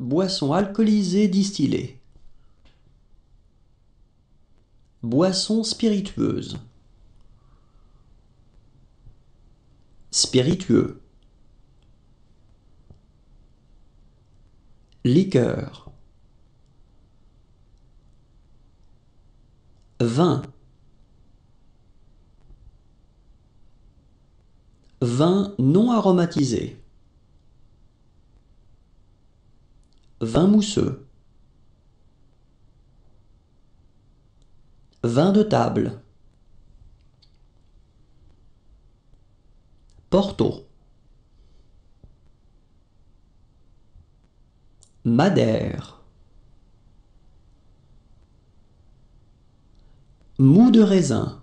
Boissons alcoolisées distillées. Boissons spiritueuses. Spiritueux. Liqueur. Vin. Vin non aromatisé. Vin mousseux. Vin de table. Porto. Madère. Mou de raisin.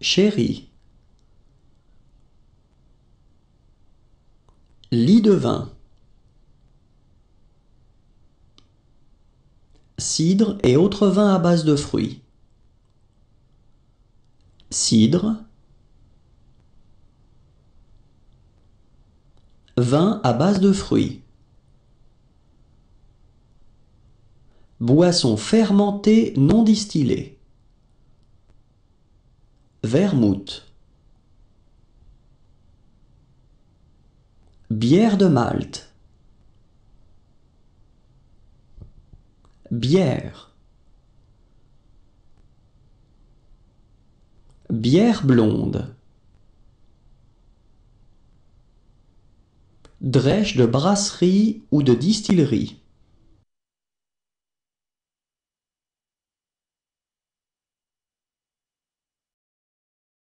Sherry. Lit de vin. Cidre et autres vins à base de fruits. Cidre. Vin à base de fruits. Boissons fermentées non distillées. Vermouth. Bière de Malte. Bière. Bière blonde. Drèche de brasserie ou de distillerie.